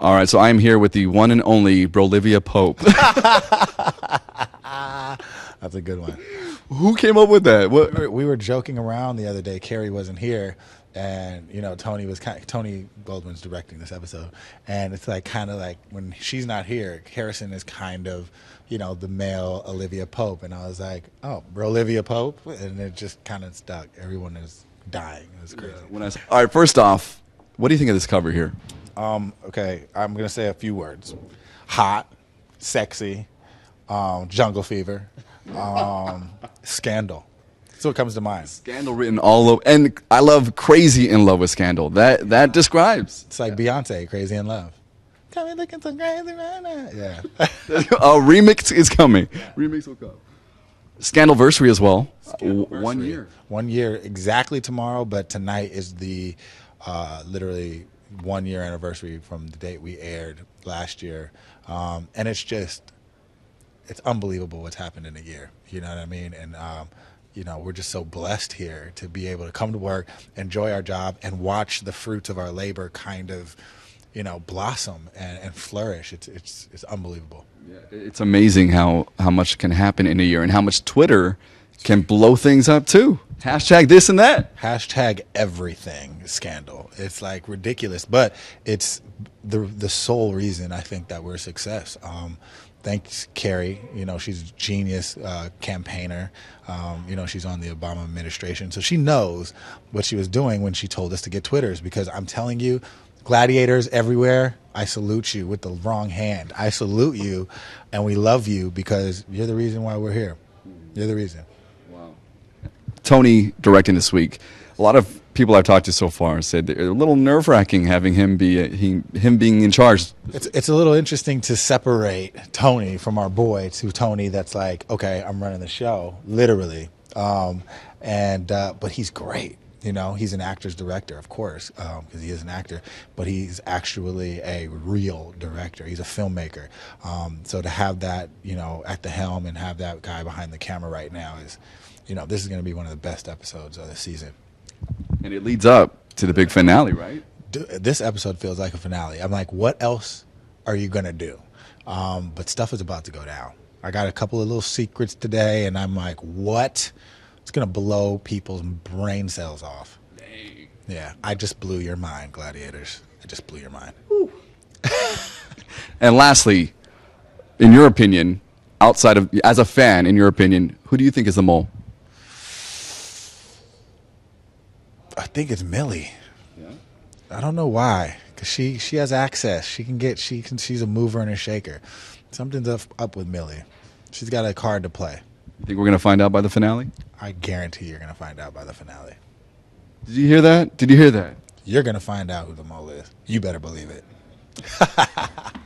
All right, so I'm here with the one and only Brolivia Pope. That's a good one. Who came up with that? What? We were joking around the other day. Carrie wasn't here, and you know Tony Goldwyn's directing this episode, and it's like kind of like when she's not here, Harrison is kind of the male Olivia Pope, and I was like, oh, Brolivia Pope, and it just kind of stuck. Everyone is dying. It was crazy. Yeah, all right, first off, what do you think of this cover here? Okay, I'm gonna say a few words: hot, sexy, jungle fever. Scandal. That's what comes to mind. Scandal written all over, and I love "Crazy in Love with Scandal." That describes. It's like Beyonce, "Crazy in Love." Tell me, looking so crazy right now. Yeah. A remix is coming. Yeah. Remix will come. Scandalversary as well. Scandalversary. 1 year. 1 year exactly tomorrow, but tonight is the literally 1 year anniversary from the date we aired last year, and it's just. It's unbelievable what's happened in a year. You know what I mean? And, you know, we're just so blessed here to be able to come to work, enjoy our job, and watch the fruits of our labor kind of, blossom and flourish. It's unbelievable. Yeah, it's amazing how much can happen in a year and how much Twitter can blow things up, too. Hashtag this and that. Hashtag everything scandal. It's like ridiculous, but it's the sole reason I think that we're a success. Thanks, Carrie. She's a genius campaigner. She's on the Obama administration. So she knows what she was doing when she told us to get Twitters, because I'm telling you, gladiators everywhere, I salute you with the wrong hand. I salute you, and we love you because you're the reason why we're here. You're the reason. Wow. Tony directing this week. A lot of people I've talked to so far said they're a little nerve-wracking having him being in charge. It's a little interesting to separate Tony from our boy to Tony that's like, okay, I'm running the show, literally. But he's great. He's an actor's director, of course, because he is an actor, but he's actually a real director. He's a filmmaker. So to have that, at the helm and have that guy behind the camera right now is, this is going to be one of the best episodes of the season. And it leads up to the big finale, right? This episode feels like a finale. I'm like, what else are you going to do? But stuff is about to go down. I got a couple of little secrets today, and I'm like, what? It's going to blow people's brain cells off. Dang. Yeah, I just blew your mind, gladiators. I just blew your mind. And lastly, in your opinion, as a fan, in your opinion, who do you think is the mole? I think it's Millie. Yeah. I don't know why, cause she has access. She's a mover and a shaker. Something's up with Millie. She's got a card to play. You think we're gonna find out by the finale? I guarantee you're gonna find out by the finale. Did you hear that? Did you hear that? You're gonna find out who the mole is. You better believe it.